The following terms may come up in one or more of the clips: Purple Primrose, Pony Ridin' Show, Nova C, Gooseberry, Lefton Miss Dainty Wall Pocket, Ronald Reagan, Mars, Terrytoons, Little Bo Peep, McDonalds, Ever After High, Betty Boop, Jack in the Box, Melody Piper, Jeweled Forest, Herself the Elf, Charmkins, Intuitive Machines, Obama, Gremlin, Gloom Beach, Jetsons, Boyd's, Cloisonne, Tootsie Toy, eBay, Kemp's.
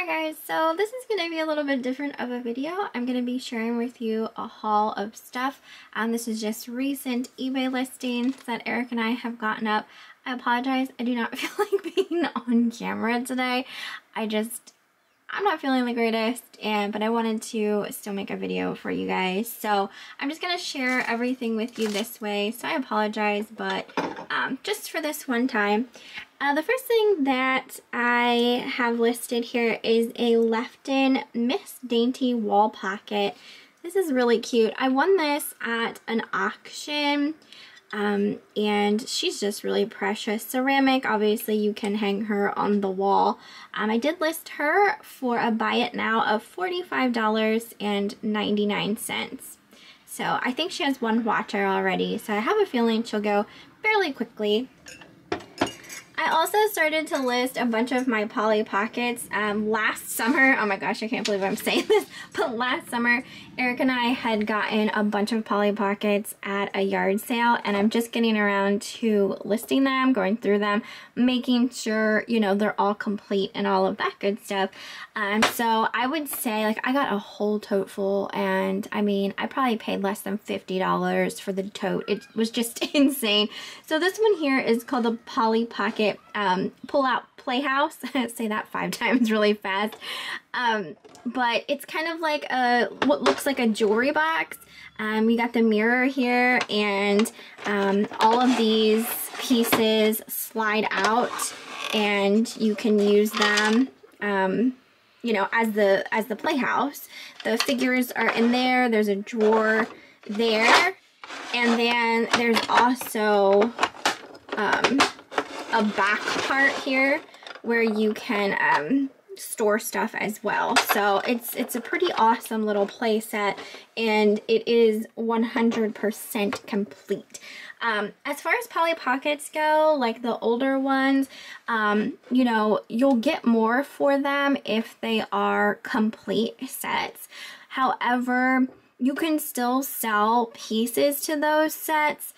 Alright guys, so this is going to be a little bit different of a video. I'm going to be sharing with you a haul of stuff. This is just recent eBay listings that Eric and I have gotten up. I apologize, I do not feel like being on camera today. I'm not feeling the greatest, but I wanted to still make a video for you guys. So I'm just going to share everything with you this way. So I apologize, but just for this one time. The first thing that I have listed here is a Lefton Miss Dainty Wall Pocket. This is really cute. I won this at an auction, and she's just really precious. Ceramic, obviously you can hang her on the wall. I did list her for a buy it now of $45.99. So I think she has one watcher already, so I have a feeling she'll go fairly quickly. I also started to list a bunch of my Polly Pockets last summer. Oh my gosh, I can't believe I'm saying this, but last summer, Eric and I had gotten a bunch of Polly Pockets at a yard sale, and I'm just getting around to listing them, going through them, making sure, you know, they're all complete and all of that good stuff. So I would say, like, I got a whole tote full, and I mean, I probably paid less than $50 for the tote. It was just insane. So this one here is called the Polly Pocket pull out playhouse. Say that 5 times really fast. But it's kind of like what looks like a jewelry box. We got the mirror here, and all of these pieces slide out, and you can use them you know, as the playhouse. The figures are in there. There's a drawer there, and then there's also a back part here where you can store stuff as well. So it's a pretty awesome little play set, and it is 100% complete. As far as Polly Pockets go, like the older ones, you know, you'll get more for them if they are complete sets. However, you can still sell pieces to those sets,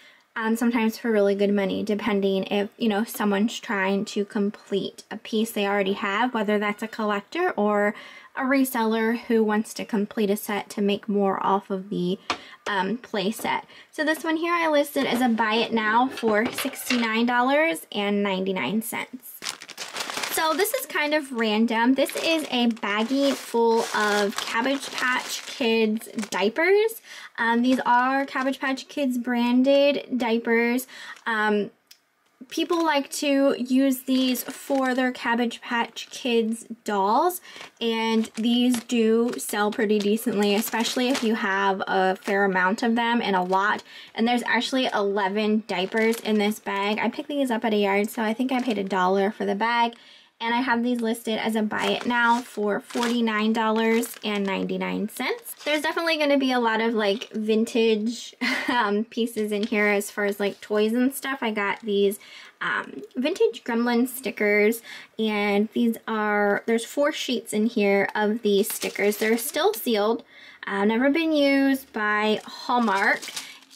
sometimes for really good money, depending if, you know, someone's trying to complete a piece they already have, whether that's a collector or a reseller who wants to complete a set to make more off of the play set. So this one here I listed as a buy it now for $69.99. So this is kind of random. This is a baggie full of Cabbage Patch Kids diapers. These are Cabbage Patch Kids branded diapers. People like to use these for their Cabbage Patch Kids dolls, and these do sell pretty decently, especially if you have a fair amount of them and a lot. And there's actually 11 diapers in this bag. I picked these up at a yard, so I think I paid $1 for the bag. And I have these listed as a buy it now for $49.99. There's definitely going to be a lot of like vintage pieces in here as far as like toys and stuff. I got these vintage Gremlin stickers, and these are, there's 4 sheets in here of these stickers. They're still sealed, never been used, by Hallmark.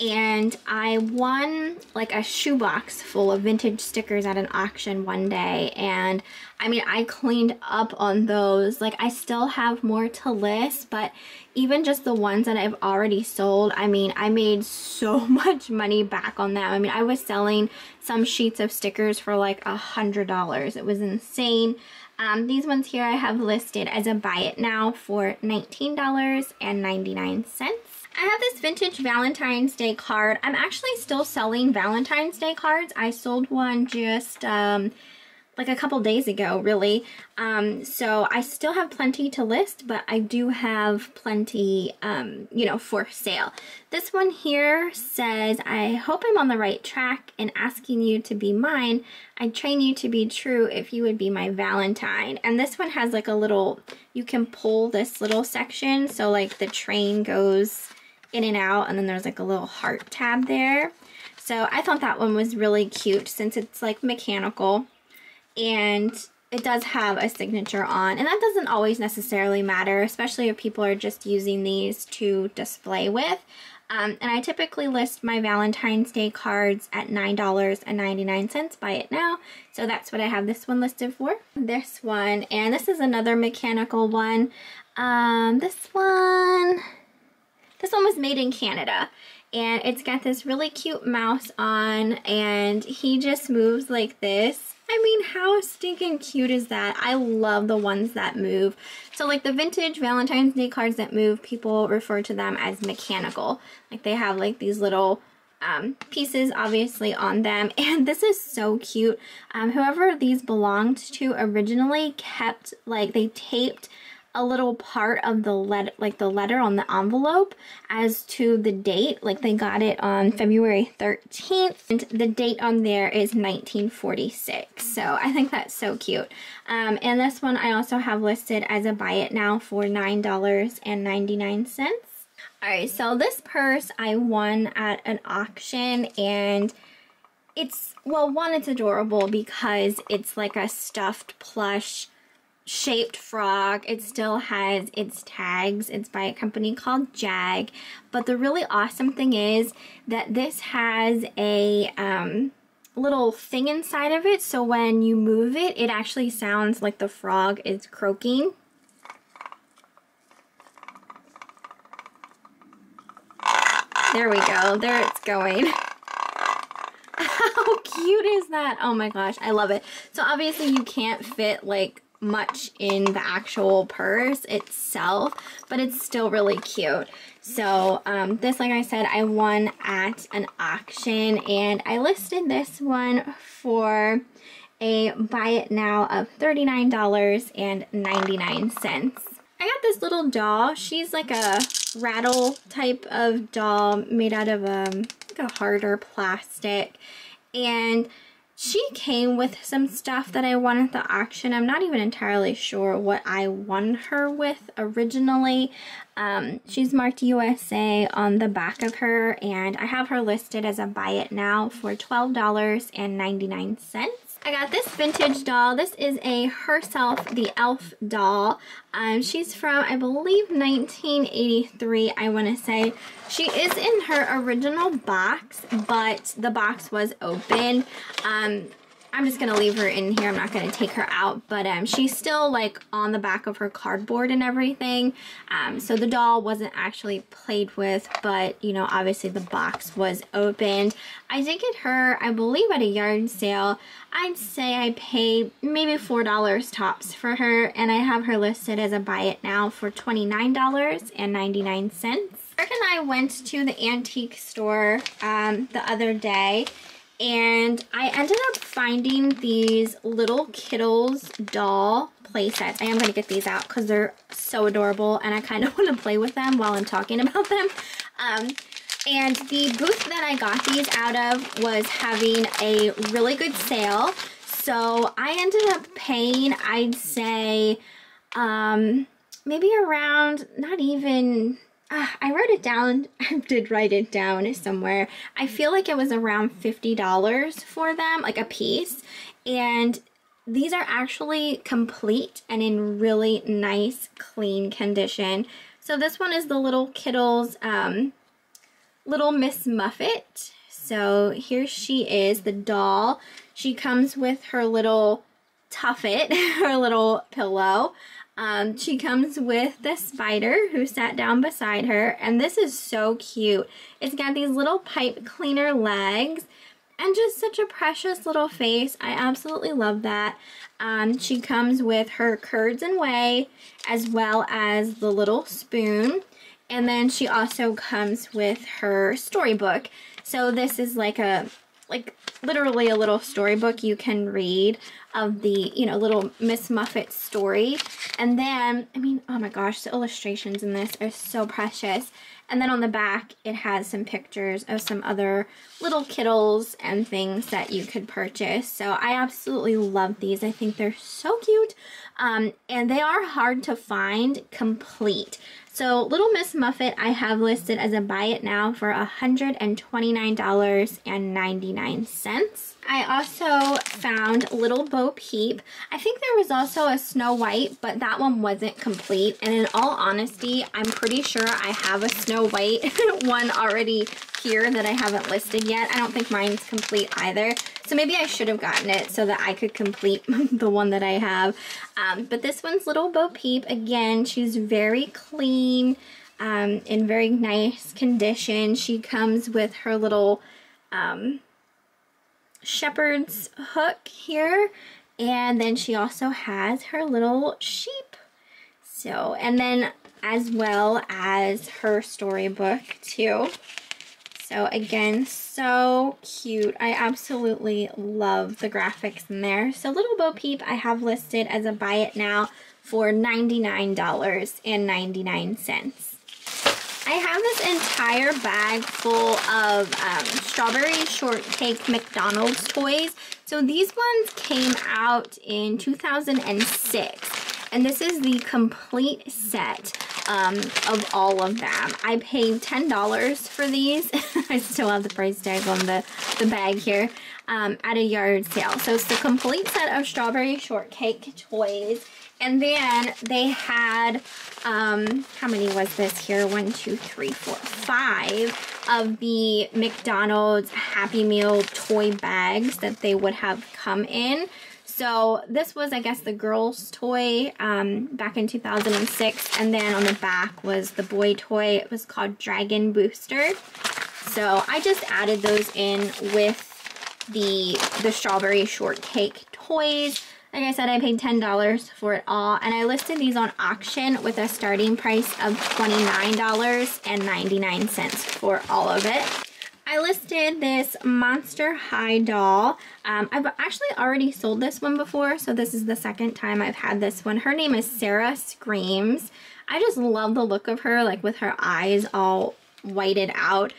And I won like a shoebox full of vintage stickers at an auction one day, and I mean, I cleaned up on those. Like, I still have more to list, but even just the ones that I've already sold, I mean, I made so much money back on them. I mean, I was selling some sheets of stickers for like $100. It was insane. These ones here I have listed as a buy it now for $19.99. I have this vintage Valentine's Day card. I'm actually still selling Valentine's Day cards. I sold one just like a couple days ago, really. So I still have plenty to list, but I do have plenty, you know, for sale. This one here says, I hope I'm on the right track in asking you to be mine. I'd train you to be true if you would be my Valentine. And this one has like a little, you can pull this little section. So like the train goes in and out, and then there's like a little heart tab there. So I thought that one was really cute since it's like mechanical. And it does have a signature on, and that doesn't always necessarily matter, especially if people are just using these to display with. And I typically list my Valentine's Day cards at $9.99, buy it now. So that's what I have this one listed for. This one, and this is another mechanical one. This one was made in Canada. And it's got this really cute mouse on, and he just moves like this. I mean, how stinking cute is that? I love the ones that move. So like the vintage Valentine's Day cards that move, people refer to them as mechanical. Like they have like these little pieces obviously on them. And this is so cute. Whoever these belonged to originally kept, like they taped a little part of the letter, like the letter on the envelope as to the date. Like they got it on February 13th and the date on there is 1946. So I think that's so cute. And this one I also have listed as a buy it now for $9.99. All right, so this purse I won at an auction, and it's, well, one, it's adorable because it's like a stuffed plush shaped frog. It still has its tags. It's by a company called Jag, but the really awesome thing is that this has a little thing inside of it, so when you move it, it actually sounds like the frog is croaking. There we go. There it's going. How cute is that? Oh my gosh, I love it. So obviously you can't fit like much in the actual purse itself, but it's still really cute. So this, like I said, I won at an auction, and I listed this one for a buy it now of $39.99. I got this little doll. She's like a rattle type of doll made out of like a harder plastic, and she came with some stuff that I won at the auction. I'm not even entirely sure what I won her with originally. She's marked USA on the back of her, and I have her listed as a buy it now for $12.99. I got this vintage doll. This is a Herself the Elf doll. She's from, I believe, 1983, I want to say. She is in her original box, but the box was opened. I'm just going to leave her in here. I'm not going to take her out, but she's still like on the back of her cardboard and everything. So the doll wasn't actually played with, but you know, obviously the box was opened. I did get her, I believe, at a yard sale. I'd say I paid maybe $4 tops for her, and I have her listed as a buy it now for $29.99. Eric and I went to the antique store the other day, and I ended up finding these Liddle Kiddles doll play sets. I am going to get these out because they're so adorable, and I kind of want to play with them while I'm talking about them. And the booth that I got these out of was having a really good sale. So I ended up paying, I'd say, maybe around, not even... I wrote it down. I did write it down somewhere. I feel like it was around $50 for them, like a piece. And these are actually complete and in really nice, clean condition. So this one is the Liddle Kiddles Little Miss Muffet. So here she is, the doll. She comes with her little tuffet, her little pillow. She comes with the spider who sat down beside her, and this is so cute. It's got these little pipe cleaner legs and just such a precious little face. I absolutely love that. She comes with her curds and whey as well as the little spoon, and then she also comes with her storybook. So this is like a literally a little storybook you can read of the, you know, Little Miss Muffet story. And then, I mean, oh my gosh, the illustrations in this are so precious. And then on the back, it has some pictures of some other Liddle Kiddles and things that you could purchase. So I absolutely love these. I think they're so cute. And they are hard to find complete. So Little Miss Muffet I have listed as a buy it now for $129.99. I also found Little Bo Peep. I think there was also a Snow White, but that one wasn't complete. And in all honesty, I'm pretty sure I have a Snow White one already here that I haven't listed yet. I don't think mine's complete either. So maybe I should have gotten it so that I could complete the one that I have. But this one's Little Bo Peep. Again, she's very clean, in very nice condition. She comes with her little shepherd's hook here, and then she also has her little sheep. So, and then as well as her storybook too. So again, so cute. I absolutely love the graphics in there. So Little Bo Peep I have listed as a buy it now for $99.99. I have this entire bag full of Strawberry Shortcake McDonald's toys. So these ones came out in 2006. And this is the complete set of all of them. I paid $10 for these. I still have the price tag on the bag here at a yard sale. So it's the complete set of Strawberry Shortcake toys. And then they had, how many was this here? 5 of the McDonald's Happy Meal toy bags that they would have come in. So this was, I guess, the girls' toy back in 2006. And then on the back was the boy toy. It was called Dragon Booster. So I just added those in with the Strawberry Shortcake toys. Like I said, I paid $10 for it all, and I listed these on auction with a starting price of $29.99 for all of it. I listed this Monster High doll. I've actually already sold this one before, so this is the second time I've had this one. Her name is Scarah Screams. I just love the look of her, like with her eyes all whited out.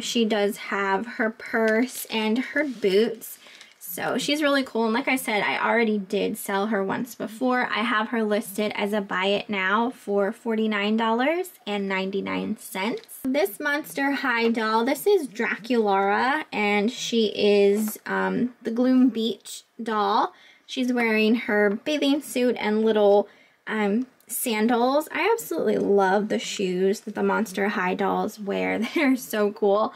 She does have her purse and her boots. So she's really cool, and like I said, I already did sell her once before. I have her listed as a buy it now for $49.99. This Monster High doll, this is Draculaura, and she is the Gloom Beach doll. She's wearing her bathing suit and little sandals. I absolutely love the shoes that the Monster High dolls wear. They're so cool.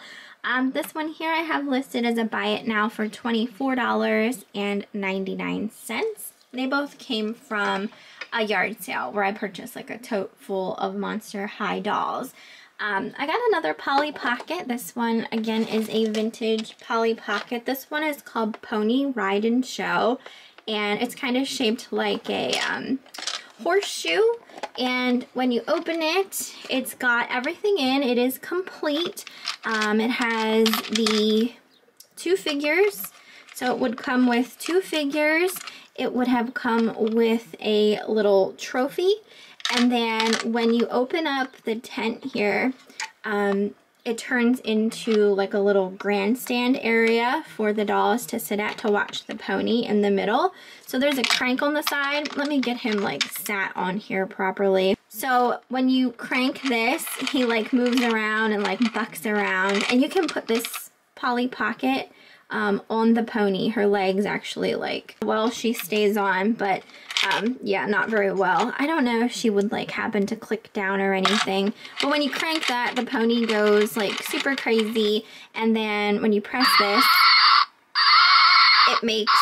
This one here I have listed as a buy it now for $24.99. They both came from a yard sale where I purchased like a tote full of Monster High dolls. I got another Polly Pocket. This one again is a vintage Polly Pocket. This one is called Pony Ridin' Show, and it's kind of shaped like a horseshoe, and when you open it, it's got everything in. It is complete. It has the two figures, so it would come with two figures. It would have come with a little trophy, and then when you open up the tent here, it turns into like a little grandstand area for the dolls to sit at to watch the pony in the middle. So there's a crank on the side. Let me get him like sat on here properly. So when you crank this, he like moves around and like bucks around, and you can put this Polly Pocket on the pony. Her legs actually like, well, she stays on, but yeah, not very well. I don't know if she would like happen to click down or anything, but when you crank that, the pony goes like super crazy, and then when you press this, it makes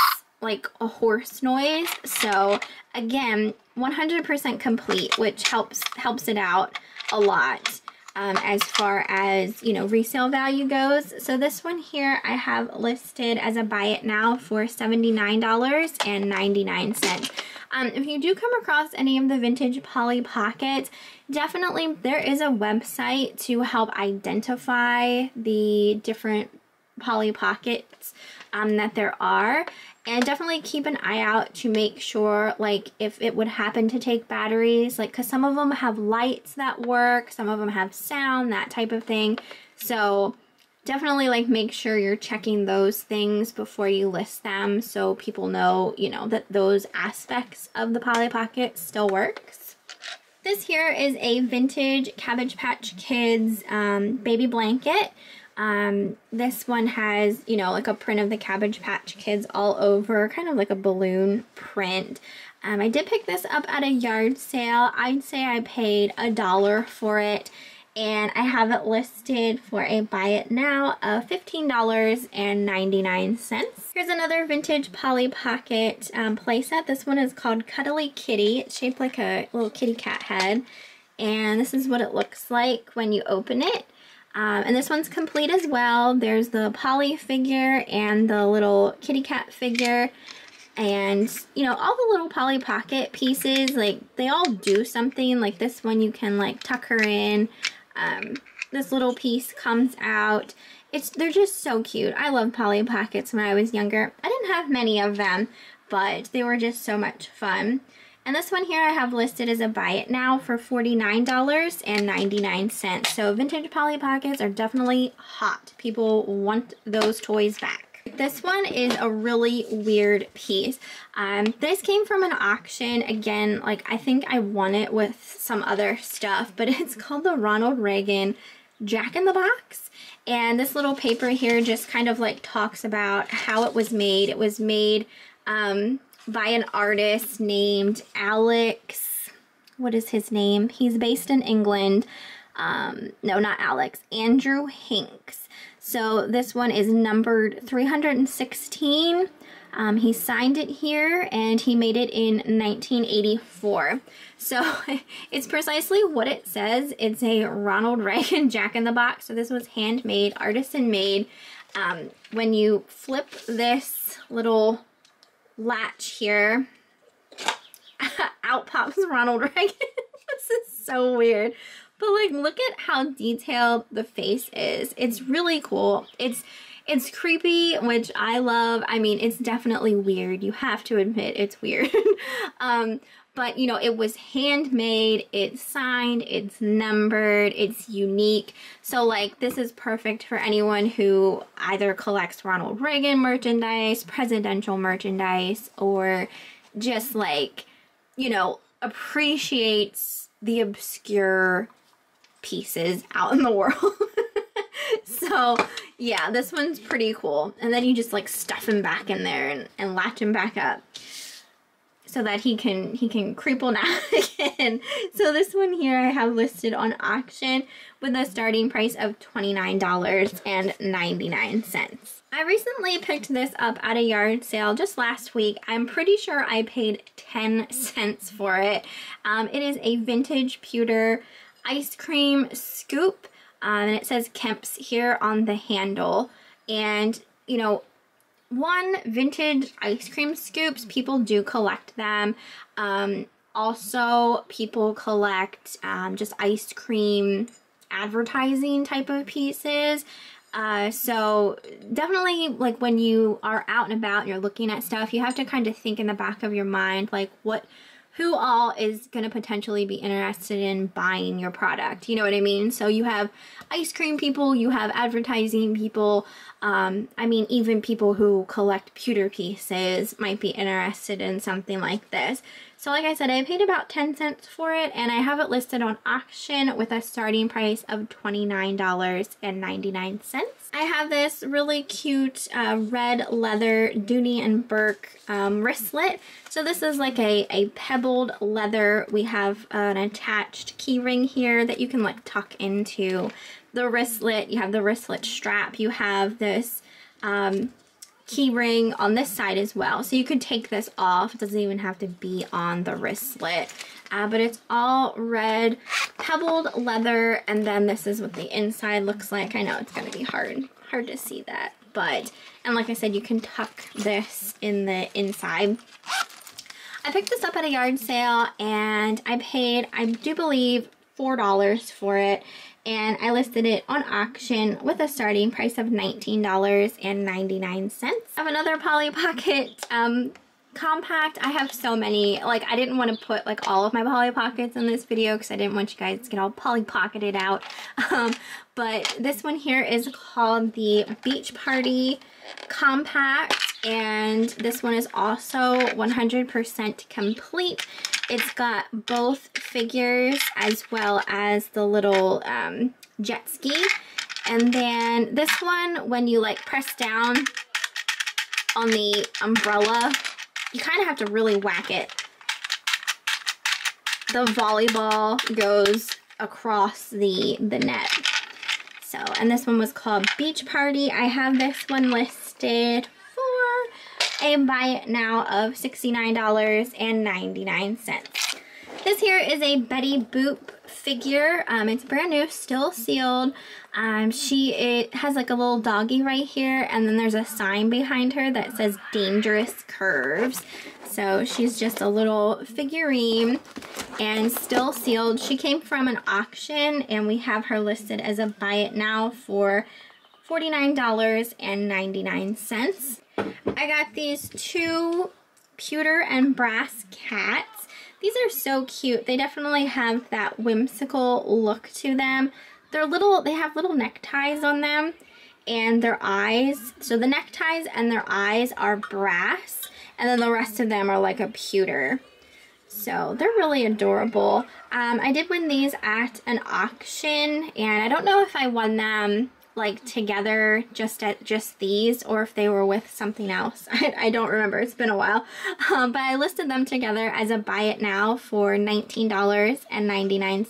like a horse noise. So again, 100% complete, which helps it out a lot as far as, you know, resale value goes. So this one here I have listed as a buy it now for $79.99. If you do come across any of the vintage Polly Pockets, definitely there is a website to help identify the different Polly Pockets that there are. And definitely keep an eye out to make sure, like, if it would happen to take batteries, like, because some of them have lights that work, some of them have sound, that type of thing. So definitely, like, make sure you're checking those things before you list them so people know, you know, that those aspects of the Polly Pocket still works. This here is a vintage Cabbage Patch Kids baby blanket. This one has, you know, like a print of the Cabbage Patch Kids all over, kind of like a balloon print. I did pick this up at a yard sale. I'd say I paid $1 for it, and I have it listed for a buy it now of $15.99. Here's another vintage Polly Pocket playset. This one is called Cuddly Kitty. It's shaped like a little kitty cat head, and this is what it looks like when you open it. And this one's complete as well. There's the Polly figure and the little kitty cat figure. And, you know, all the little Polly Pocket pieces, like, they all do something. Like, this one you can, like, tuck her in. This little piece comes out. They're just so cute. I love Polly Pockets when I was younger. I didn't have many of them, but they were just so much fun. And this one here I have listed as a buy it now for $49.99. So vintage Polly Pockets are definitely hot. People want those toys back. This one is a really weird piece. This came from an auction. Again, like, I think I won it with some other stuff, but it's called the Ronald Reagan Jack in the Box. And this little paper here just kind of like talks about how it was made. It was made by an artist named Alex, what is his name? He's based in England. No, not Alex, Andrew Hinks. So this one is numbered 316. He signed it here, and he made it in 1984. So it's precisely what it says. It's a Ronald Reagan Jack in the Box. So this was handmade, artisan made. When you flip this little latch here, out pops Ronald Reagan. This is so weird. But, like, look at how detailed the face is. It's really cool. It's creepy, which I love. I mean, it's definitely weird. You have to admit it's weird. But, you know, it was handmade. It's signed. It's numbered. It's unique. So, like, this is perfect for anyone who either collects Ronald Reagan merchandise, presidential merchandise, or just, like, you know, appreciates the obscure pieces out in the world. So yeah, this one's pretty cool. And then you just like stuff him back in there and latch him back up so that he can creep on out again. So this one here I have listed on auction with a starting price of $29.99. I recently picked this up at a yard sale just last week. I'm pretty sure I paid 10 cents for it. It is a vintage pewter ice cream scoop, and it says Kemp's here on the handle. And, you know, one, vintage ice cream scoops, people do collect them. Also, people collect just ice cream advertising type of pieces. So definitely, like, when you are out and about and you're looking at stuff, you have to kind of think in the back of your mind, like, who all is going to potentially be interested in buying your product? You know what I mean? So you have ice cream people, you have advertising people. I mean, even people who collect pewter pieces might be interested in something like this. So like I said, I paid about 10 cents for it, and I have it listed on auction with a starting price of $29.99. I have this really cute red leather Dooney & Bourke wristlet. So this is like a pebbled leather. We have an attached key ring here that you can like tuck into the wristlet. You have the wristlet strap. You have this key ring on this side as well. So you could take this off. It doesn't even have to be on the wristlet. But it's all red pebbled leather, and then this is what the inside looks like. I know it's going to be hard to see that, but, and like I said, you can tuck this in the inside. I picked this up at a yard sale, and I paid, I do believe, $4 for it, and I listed it on auction with a starting price of $19.99. I have another Polly Pocket compact. I have so many. Like, I didn't want to put like all of my Polly Pockets in this video because I didn't want you guys to get all Polly Pocketed out. But this one here is called the Beach Party Compact, and this one is also 100% complete. It's got both figures as well as the little jet ski, And then this one, when you like press down on the umbrella, you kind of have to really whack it. The volleyball goes across the net. So, and this one was called Beach Party. I have this one listed for a buy now of $69.99. This here is a Betty Boop figure. It's brand new, still sealed. It has like a little doggy right here, and then there's a sign behind her that says Dangerous Curves. So she's just a little figurine and still sealed. She came from an auction, and we have her listed as a buy it now for $49.99. I got these two pewter and brass cats. These are so cute. They definitely have that whimsical look to them. They're little, they have little neckties on them and their eyes. So the neckties and their eyes are brass, and then the rest of them are like a pewter. So they're really adorable. I did win these at an auction, and I don't know if I won them like together, just these, or if they were with something else. I don't remember, it's been a while. But I listed them together as a buy it now for $19.99.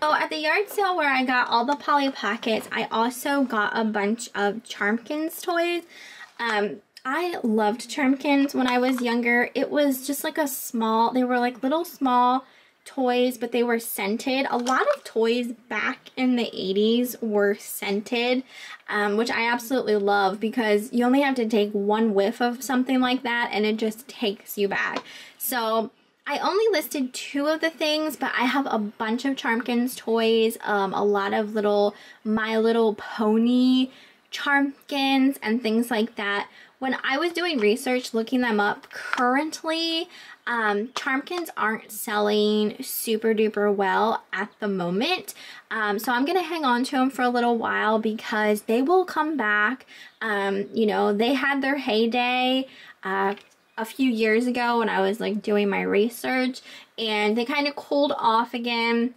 So at the yard sale where I got all the Polly Pockets, I also got a bunch of Charmkins toys. I loved Charmkins when I was younger. It was just like a small, they were like little small toys, but they were scented. A lot of toys back in the 80s were scented, which I absolutely love, because you only have to take one whiff of something like that and it just takes you back. So I only listed two of the things, but I have a bunch of Charmkins toys, a lot of little My Little Pony Charmkins and things like that. When I was doing research, looking them up, currently Charmkins aren't selling super duper well at the moment. So I'm gonna hang on to them for a little while, because they will come back. You know, they had their heyday a few years ago when I was like doing my research, and they kind of cooled off again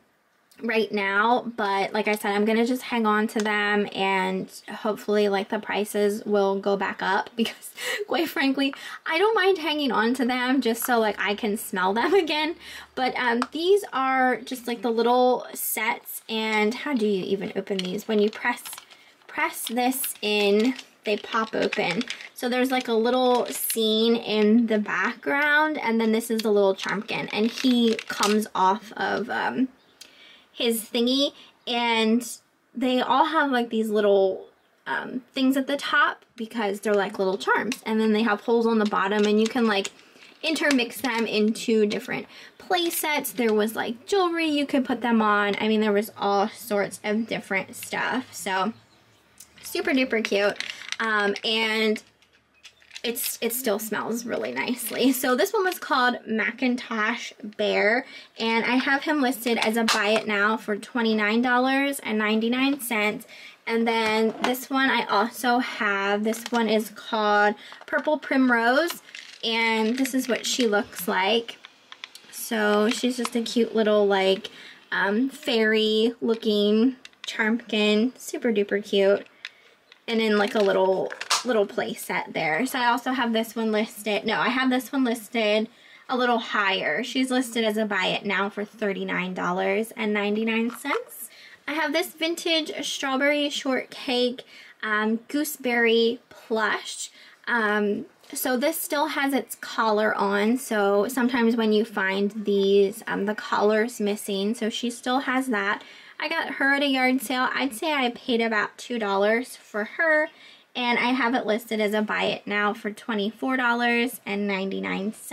right now. But like I said, I'm gonna just hang on to them, and hopefully like the prices will go back up, because quite frankly I don't mind hanging on to them just so like I can smell them again. But these are just like the little sets, and how do you even open these? When you press this in, they pop open. So there's like a little scene in the background, and then this is the little Charmkin, and he comes off of his thingy, and they all have like these little things at the top, because they're like little charms, and then they have holes on the bottom, and you can like intermix them into different play sets. There was like jewelry you could put them on. I mean, there was all sorts of different stuff. So super duper cute. And it still smells really nicely. So this one was called Macintosh Bear, and I have him listed as a buy it now for $29.99. And then this one I also have. This one is called Purple Primrose, and this is what she looks like. So she's just a cute little like fairy looking Charmkin, super duper cute. And in like a little play set there. So I also have this one listed. No, I have this one listed a little higher. She's listed as a buy it now for $39.99. I have this vintage Strawberry Shortcake Gooseberry plush. So this still has its collar on. So sometimes when you find these, the collar's missing. So she still has that. I got her at a yard sale. I'd say I paid about $2 for her, and I have it listed as a buy it now for $24.99.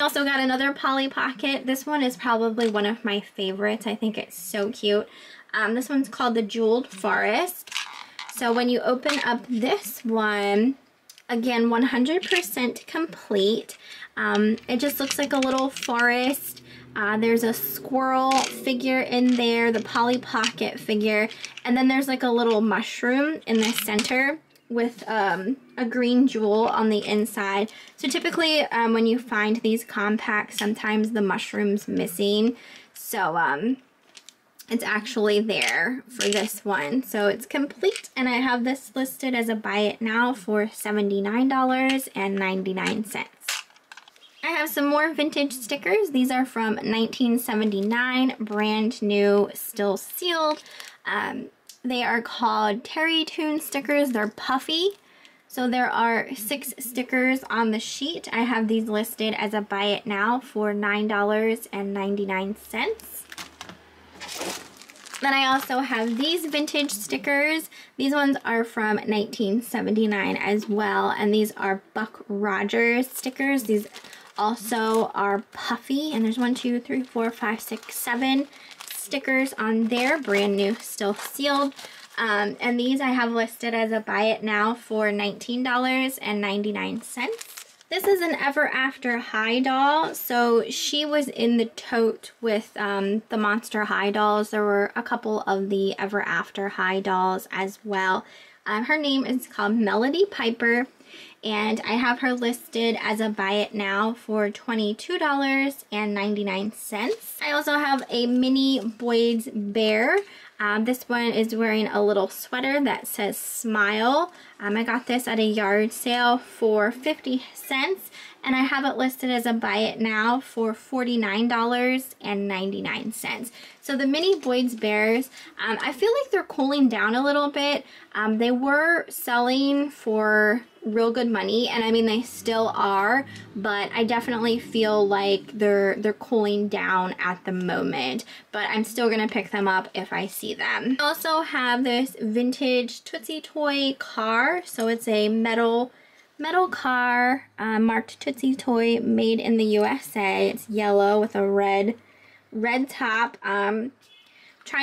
Also got another Polly Pocket. This one is probably one of my favorites. I think it's so cute. This one's called the Jeweled Forest. So when you open up this one, again, 100% complete. It just looks like a little forest. There's a squirrel figure in there, the Polly Pocket figure, and then there's like a little mushroom in the center with a green jewel on the inside. So typically when you find these compacts, sometimes the mushroom's missing. So It's actually there for this one. So it's complete, and I have this listed as a buy it now for $79.99. I have some more vintage stickers. These are from 1979, brand new, still sealed. They are called Terry Toon stickers. They're puffy. So there are 6 stickers on the sheet. I have these listed as a buy it now for $9.99. Then I also have these vintage stickers. These ones are from 1979 as well, and these are Buck Rogers stickers. These also are puffy, and there's 7 stickers on there, brand new, still sealed. And these I have listed as a buy it now for $19.99. This is an Ever After High doll. So she was in the tote with the Monster High dolls. There were a couple of the Ever After High dolls as well. Her name is called Melody Piper, and I have her listed as a buy it now for $22.99. I also have a mini Boyd's bear. This one is wearing a little sweater that says Smile. I got this at a yard sale for 50 cents, and I have it listed as a buy it now for $49.99. So the mini Boyd's bears, I feel like they're cooling down a little bit. They were selling for real good money, and I mean they still are, but I definitely feel like they're cooling down at the moment, but I'm still gonna pick them up if I see them. I also have this vintage Tootsie Toy car. So it's a metal car marked Tootsie Toy, made in the USA. It's yellow with a red top. Trying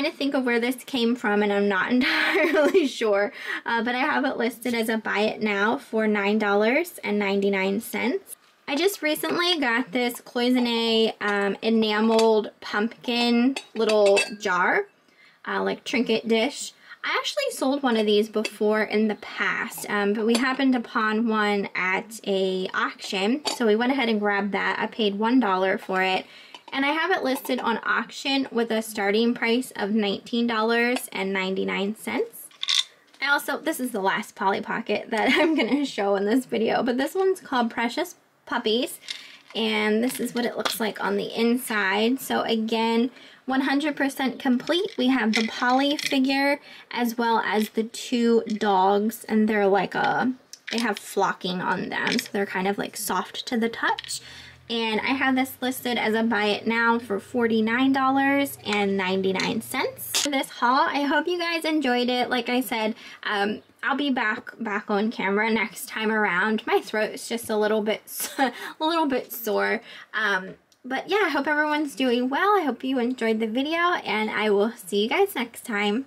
to think of where this came from, and I'm not entirely sure, but I have it listed as a buy it now for $9.99. I just recently got this cloisonne enameled pumpkin little jar, like trinket dish. I actually sold one of these before in the past, but we happened upon one at a auction, so we went ahead and grabbed that. I paid $1 for it, and I have it listed on auction with a starting price of $19.99. I also, this is the last Polly Pocket that I'm going to show in this video, but this one's called Precious Puppies, and this is what it looks like on the inside. So again, 100% complete. We have the Polly figure as well as the 2 dogs, and they're like they have flocking on them, so they're kind of like soft to the touch. And I have this listed as a buy it now for $49.99. For this haul, I hope you guys enjoyed it. Like I said, I'll be back on camera next time around. My throat's just a little bit sore. But yeah, I hope everyone's doing well. I hope you enjoyed the video, and I will see you guys next time.